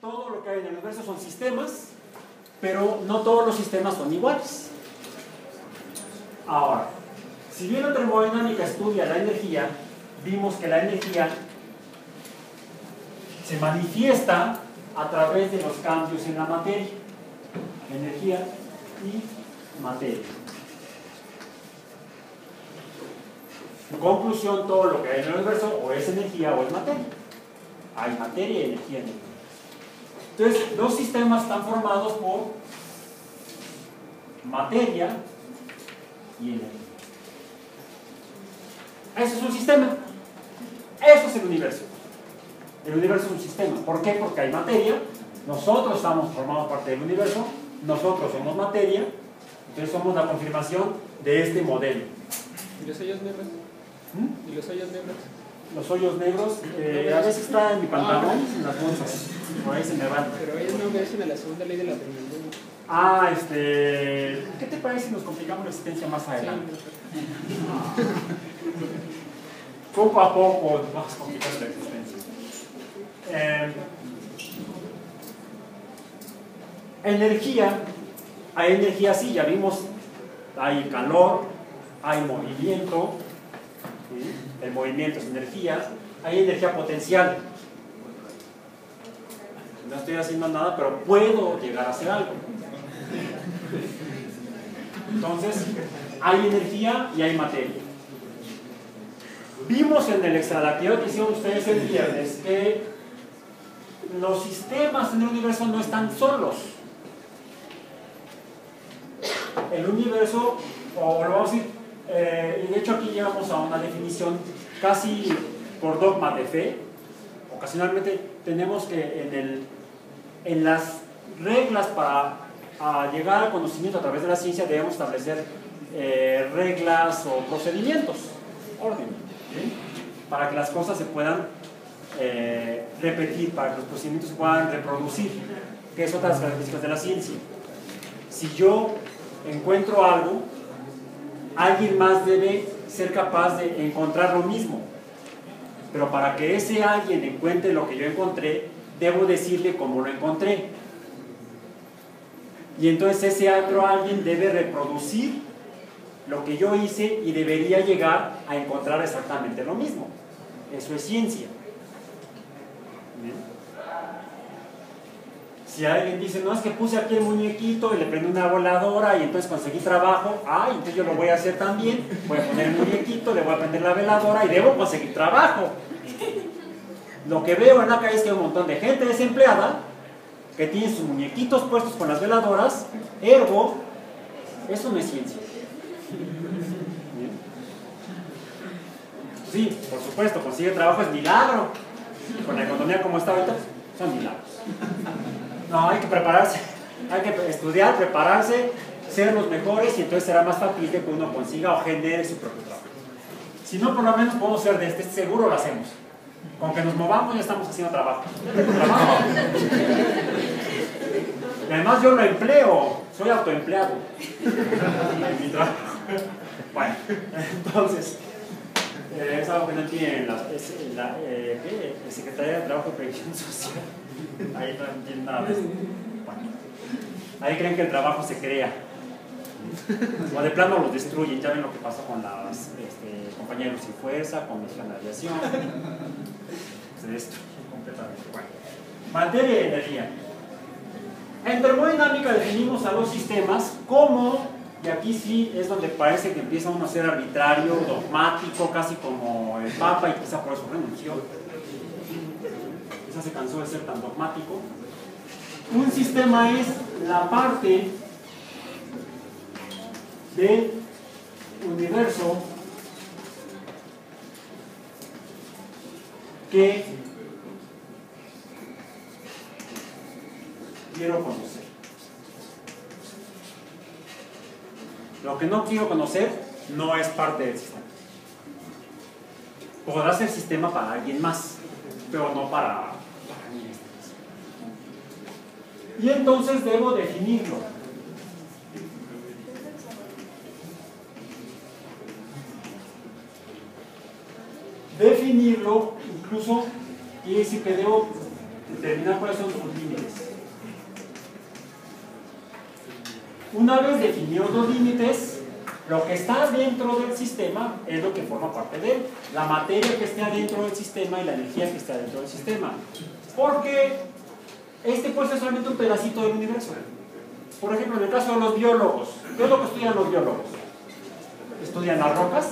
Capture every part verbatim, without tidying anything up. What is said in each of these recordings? todo lo que hay en el universo son sistemas, pero no todos los sistemas son iguales. Ahora, si bien la termodinámica estudia la energía, vimos que la energía se manifiesta a través de los cambios en la materia, energía y materia. En conclusión, todo lo que hay en el universo o es energía o es materia. Hay materia y energía en el universo. Entonces, los sistemas están formados por materia y energía. Eso es un sistema. Eso es el universo. El universo es un sistema. ¿Por qué? Porque hay materia. Nosotros estamos formados parte del universo. Nosotros somos materia. Entonces somos la confirmación de este modelo. ¿Y los hoyos negros? ¿Mm? ¿Y los hoyos negros? Los hoyos negros, eh, a veces está en mi pantalón, en las bolsas. Por ahí se me van. Pero ellos no obedecen a la segunda ley de la termodinámica. Ah, este... ¿Qué te parece si nos complicamos la existencia más adelante? Sí. Poco a poco vamos a complicar la existencia. Eh, energía. Hay energía, sí, ya vimos. Hay calor, hay movimiento. ¿Sí? El movimiento es energía. Hay energía potencial. No estoy haciendo nada, pero puedo llegar a hacer algo. Entonces, hay energía y hay materia. Vimos en el extralativo que hicieron ustedes el viernes que los sistemas en el universo no están solos. El universo, o lo vamos a decir, eh, de hecho aquí llegamos a una definición casi por dogma de fe. Ocasionalmente tenemos que en, el, en las reglas para a llegar al conocimiento a través de la ciencia debemos establecer eh, reglas o procedimientos, orden, ¿sí? Para que las cosas se puedan eh, repetir, para que los procedimientos se puedan reproducir, que es otra de las características de la ciencia. Si yo encuentro algo, alguien más debe ser capaz de encontrar lo mismo, pero para que ese alguien encuentre lo que yo encontré, debo decirle cómo lo encontré. Y entonces ese otro alguien debe reproducir lo que yo hice y debería llegar a encontrar exactamente lo mismo. Eso es ciencia. ¿Bien? Si alguien dice, no, es que puse aquí el muñequito y le prendí una voladora y entonces conseguí trabajo, ah, entonces yo lo voy a hacer también, voy a poner el muñequito, le voy a prender la veladora y debo conseguir trabajo. Lo que veo en la calle es que hay un montón de gente desempleada que tienen sus muñequitos puestos con las veladoras, ergo, eso no es ciencia. Sí, por supuesto, conseguir trabajo es milagro. Con la economía como está ahorita, son milagros. No, hay que prepararse, hay que estudiar, prepararse, ser los mejores y entonces será más fácil que uno consiga o genere su propio trabajo. Si no, por lo menos podemos ser de este, seguro lo hacemos. Con que nos movamos ya estamos haciendo trabajo. ¿Trabajo? Y además yo lo empleo, soy autoempleado. Bueno, entonces, eh, es algo que no tiene la, es, la eh, ¿qué? Secretaría de Trabajo y Previsión Social. Ahí no entienden nada de eso. Bueno, ahí creen que el trabajo se crea. O de plano los destruyen, ya ven lo que pasó con las este, compañías de Luz y Fuerza, con Mexicana de Aviación. Se destruyen completamente. Bueno, materia y energía. En termodinámica definimos a los sistemas como, y aquí sí es donde parece que empieza uno a ser arbitrario, dogmático, casi como el Papa, y quizá por eso renunció. Quizá se cansó de ser tan dogmático. Un sistema es la parte del universo que quiero conocer. Lo que no quiero conocer no es parte del sistema. Podrá ser sistema para alguien más, pero no para, para mí. Y entonces debo definirlo. Definirlo incluso quiere decir que debo determinar cuáles son sus límites. Una vez definidos los límites, lo que está dentro del sistema es lo que forma parte de él, la materia que esté adentro del sistema y la energía que esté adentro del sistema, porque este puede ser solamente un pedacito del universo. Por ejemplo, en el caso de los biólogos, ¿qué es lo que estudian los biólogos? Estudian las rocas,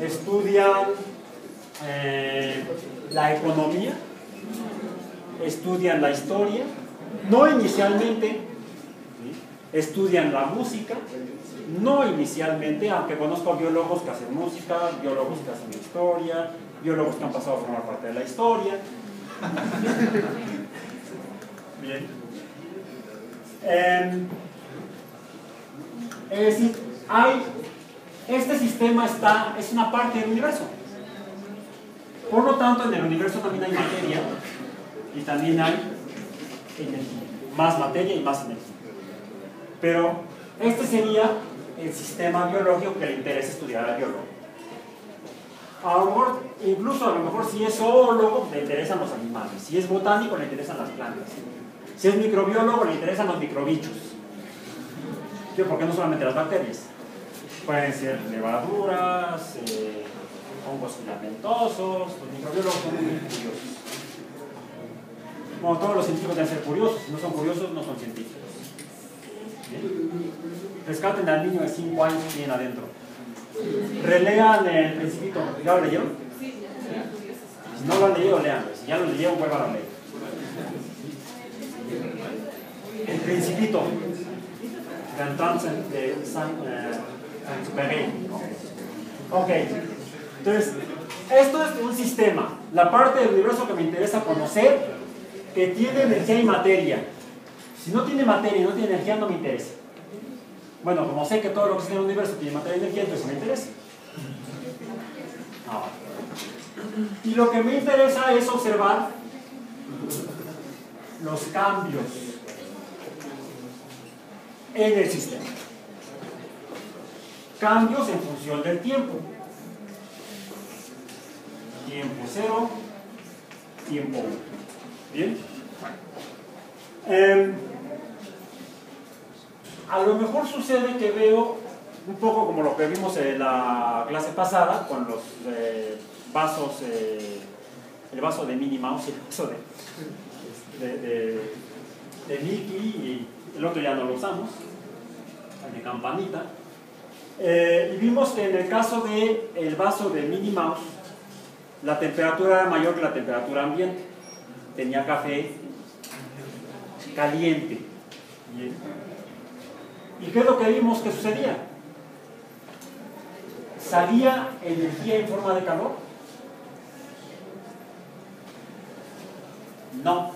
estudian eh, la economía, estudian la historia, no inicialmente, estudian la música, no inicialmente, aunque conozco biólogos que hacen música, biólogos que hacen historia, biólogos que han pasado a formar parte de la historia. Bien. Eh, es decir, hay, este sistema está, es una parte del universo. Por lo tanto, en el universo también hay materia y también hay energía, más materia y más energía. Pero este sería el sistema biológico que le interesa estudiar al biólogo. A lo mejor, incluso a lo mejor si es zoólogo, le interesan los animales. Si es botánico, le interesan las plantas. Si es microbiólogo, le interesan los microbichos. ¿Qué? Porque no solamente las bacterias. Pueden ser levaduras, eh, hongos filamentosos. Los microbiólogos son muy curiosos. Bueno, todos los científicos deben ser curiosos. Si no son curiosos, no son científicos. ¿Bien? Rescaten al niño de cinco años que tienen adentro. Relean el Principito. ¿Ya lo leyeron? Si no lo han leído, leanlo. Si ya lo leyeron, vuelvan a leer El Principito de Antoine Saint-Exupéry. Ok, entonces esto es un sistema, la parte del universo que me interesa conocer, que tiene energía y materia. Si no tiene materia y no tiene energía, no me interesa. Bueno, como sé que todo lo que existe en el universo tiene materia y energía, entonces me interesa. Ah. Y lo que me interesa es observar los cambios en el sistema. Cambios en función del tiempo. Tiempo cero, tiempo uno. ¿Bien? Eh, a lo mejor sucede que veo un poco como lo que vimos en la clase pasada con los eh, vasos, eh, el vaso de Minnie Mouse y el vaso de, de, de, de Mickey, y el otro ya no lo usamos, el de Campanita. Eh, y vimos que en el caso del vaso de Minnie Mouse, la temperatura era mayor que la temperatura ambiente, tenía café caliente. Bien. ¿Y qué es lo que vimos que sucedía? ¿Salía energía en forma de calor? No.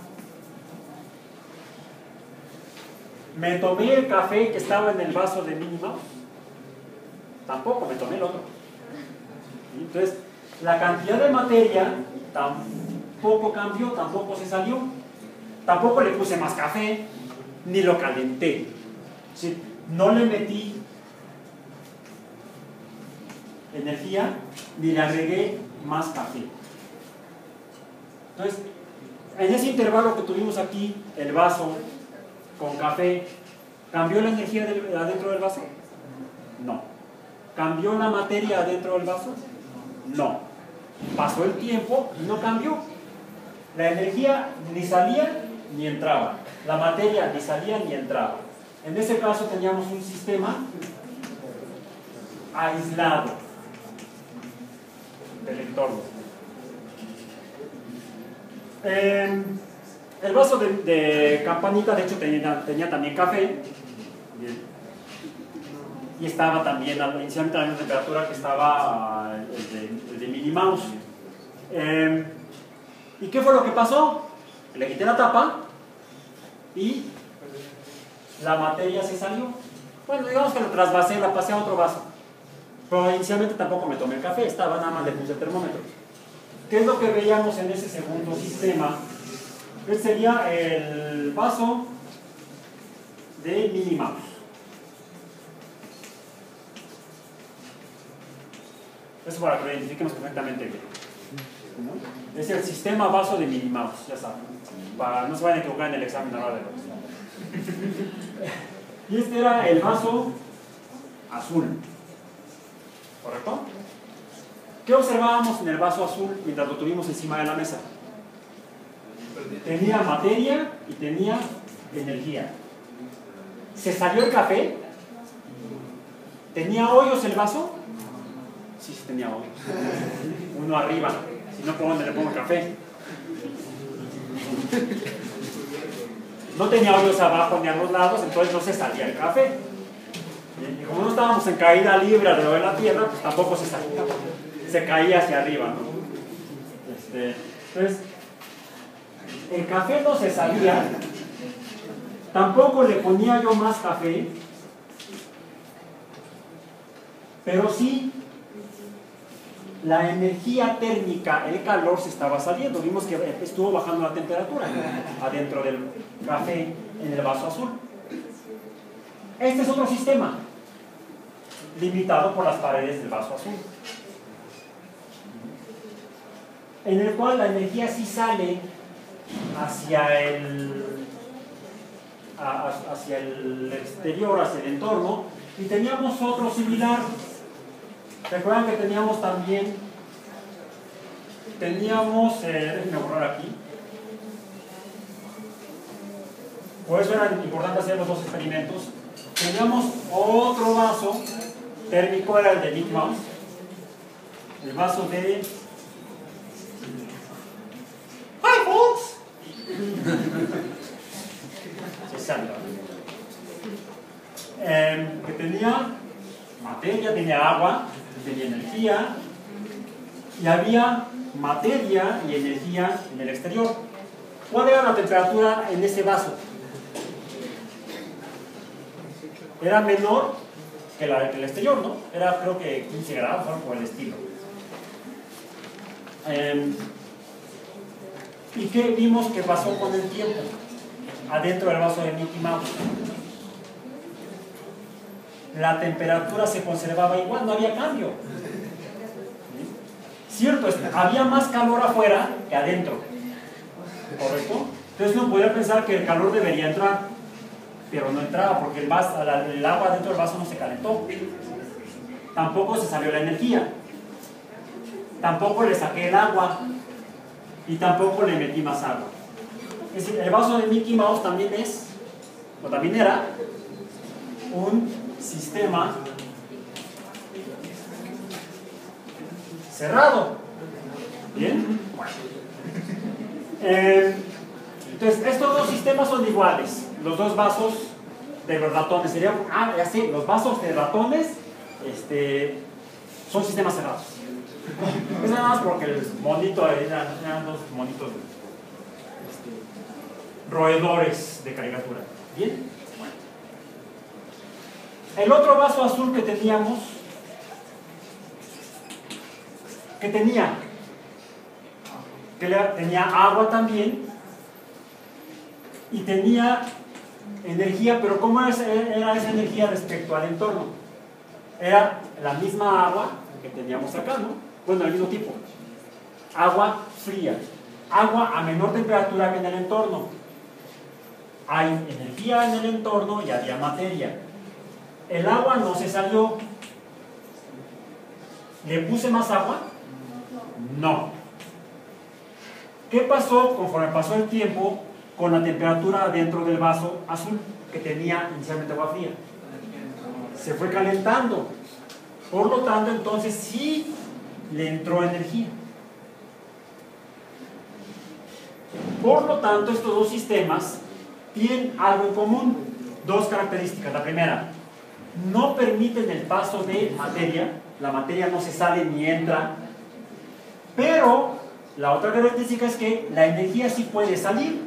¿Me tomé el café que estaba en el vaso de Minnie Mouse? Tampoco, me tomé el otro. Entonces, la cantidad de materia tampoco cambió, tampoco se salió. Tampoco le puse más café, ni lo calenté. ¿Sí? No le metí energía, ni le agregué más café. Entonces, en ese intervalo que tuvimos aquí, el vaso con café, ¿cambió la energía de adentro del vaso? No. ¿Cambió la materia adentro del vaso? No. Pasó el tiempo y no cambió. La energía ni salía ni entraba. La materia ni salía ni entraba. En ese caso teníamos un sistema aislado del entorno. Eh, el vaso de, de Campanita, de hecho, tenía, tenía también café. Y estaba también inicialmente a la misma temperatura que estaba el de, el de Minnie Mouse. Eh, ¿Y qué fue lo que pasó? Le quité la tapa y la materia se salió. Bueno, digamos que la trasvasé, la pasé a otro vaso. Pero inicialmente tampoco me tomé el café, estaba nada más, le puse el termómetro. ¿Qué es lo que veíamos en ese segundo sistema? Este sería el vaso de Minnie Mouse. Eso para que lo identifiquemos perfectamente bien. Es el sistema vaso de minimaus, ya saben. Para, no se vayan a equivocar en el examen ahora de los. Y este era el vaso azul. ¿Correcto? ¿Qué observábamos en el vaso azul mientras lo tuvimos encima de la mesa? Tenía materia y tenía energía. ¿Se salió el café? ¿Tenía hoyos el vaso? Sí, sí tenía hoyos. Uno arriba. Si no, ¿por dónde le pongo café? No tenía hoyos abajo ni a los lados, entonces no se salía el café. Y como no estábamos en caída libre alrededor de la tierra, pues tampoco se salía. Se caía hacia arriba, ¿no? Este, entonces, el café no se salía. Tampoco le ponía yo más café. Pero sí, la energía térmica, el calor se estaba saliendo. Vimos que estuvo bajando la temperatura adentro del café en el vaso azul. Este es otro sistema, limitado por las paredes del vaso azul, en el cual la energía sí sale hacia el, hacia el exterior, hacia el entorno. Y teníamos otro similar. Recuerdan que teníamos también teníamos, eh, déjenme borrar aquí, por eso era importante hacer los dos experimentos. Teníamos otro vaso térmico, era el de Big Mouse, el vaso de ¡Hi, folks! Se salva. Eh, que tenía materia, tenía agua, tenía energía, y había materia y energía en el exterior. ¿Cuál era la temperatura en ese vaso? Era menor que la del exterior, ¿no? Era, creo que quince grados, algo por el estilo. Eh, ¿Y qué vimos que pasó con el tiempo adentro del vaso de Mickey Mouse? La temperatura se conservaba igual, no había cambio. Cierto, había más calor afuera que adentro, ¿correcto? Entonces uno podría pensar que el calor debería entrar, pero no entraba porque el, vaso, el agua dentro del vaso no se calentó. Tampoco se salió la energía. Tampoco le saqué el agua y tampoco le metí más agua. Es decir, el vaso de Mickey Mouse también es, o también era, un sistema cerrado. ¿Bien? Bueno. Eh, entonces, estos dos sistemas son iguales. Los dos vasos de los ratones serían, ah, ya sé, los vasos de ratones este, son sistemas cerrados. Es nada más porque el monito eran, eran dos monitos este, roedores de caricatura. ¿Bien? El otro vaso azul que teníamos, que tenía, que tenía agua también y tenía energía, pero ¿cómo era esa energía respecto al entorno? Era la misma agua que teníamos acá, ¿no? Bueno, del mismo tipo. Agua fría, agua a menor temperatura que en el entorno. Hay energía en el entorno y había materia. El agua no se salió. ¿Le puse más agua? No. ¿Qué pasó conforme pasó el tiempo con la temperatura dentro del vaso azul que tenía inicialmente agua fría? Se fue calentando. Por lo tanto, entonces sí le entró energía. Por lo tanto, estos dos sistemas tienen algo en común. Dos características. La primera, no permiten el paso de materia, la materia no se sale ni entra, pero la otra característica es que la energía sí puede salir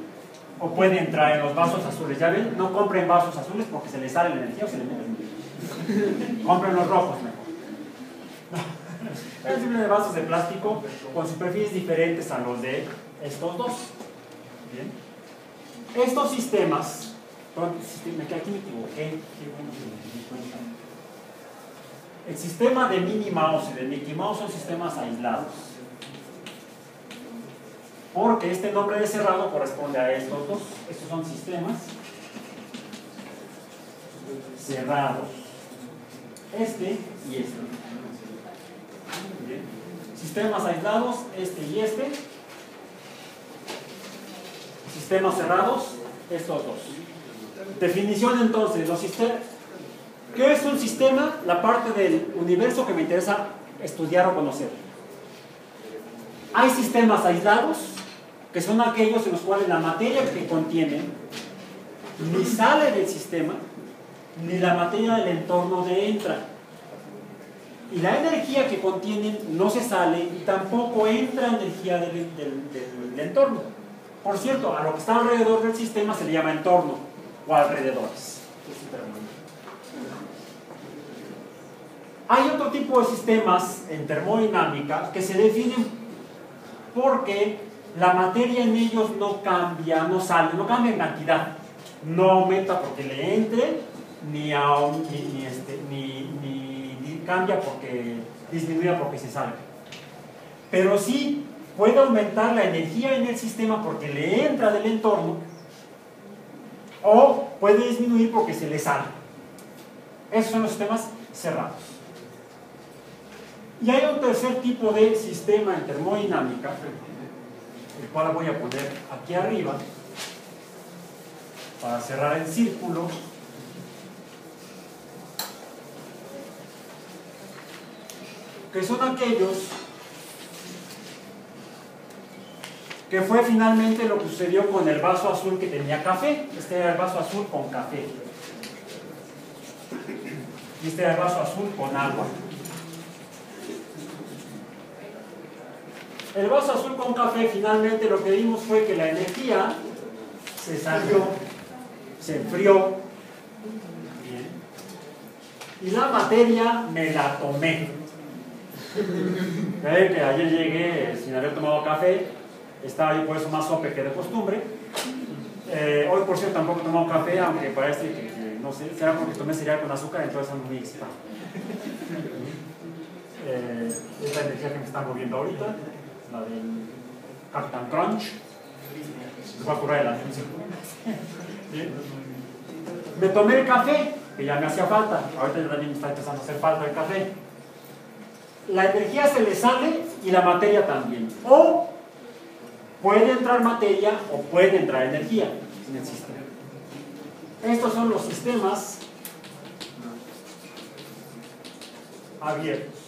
o puede entrar en los vasos azules. Ya ven, no compren vasos azules porque se les sale la energía o se les mete. Compren los rojos mejor. Simplemente vasos de plástico con superficies diferentes a los de estos dos. Bien. Estos sistemas, aquí me equivoqué. El sistema de Minnie Mouse y de Mickey Mouse son sistemas aislados. porque este nombre de cerrado corresponde a estos dos. Estos son sistemas cerrados, este y este. Bien. Sistemas aislados, este y este. Sistemas cerrados, estos dos. Definición entonces, los sistemas. ¿Qué es un sistema? La parte del universo que me interesa estudiar o conocer. Hay sistemas aislados, que son aquellos en los cuales la materia que contienen ni sale del sistema, ni la materia del entorno de entra. Y la energía que contienen no se sale y tampoco entra energía del, del, del, del entorno. Por cierto, a lo que está alrededor del sistema se le llama entorno o alrededores. Hay otro tipo de sistemas en termodinámica que se definen porque la materia en ellos no cambia, no sale, no cambia en cantidad, no aumenta porque le entre, ni, a, ni, ni, este, ni, ni, ni cambia porque disminuye porque se salga. Pero sí puede aumentar la energía en el sistema porque le entra del entorno, o puede disminuir porque se le sale. Esos son los sistemas cerrados. Y hay un tercer tipo de sistema en termodinámica, el cual voy a poner aquí arriba para cerrar el círculo, que son aquellos que fue finalmente lo que sucedió con el vaso azul que tenía café. Este era el vaso azul con café y este era el vaso azul con agua. El vaso azul con café, finalmente lo que vimos fue que la energía se salió, se enfrió. Bien. Y la materia me la tomé. ¿Eh? Que ayer llegué sin haber tomado café, estaba yo por eso más sope que de costumbre. Eh, hoy por cierto tampoco he tomado café, aunque parece que, que no sé, será porque tomé cereal con azúcar, entonces es muy mixta. Eh, esta energía que me están moviendo ahorita, la del Captain Crunch, les va a curar el atención. ¿Sí? Me tomé el café, que ya me hacía falta, ahorita ya también me está empezando a hacer falta el café. La energía se le sale y la materia también, o puede entrar materia o puede entrar energía en el sistema. Estos son los sistemas abiertos.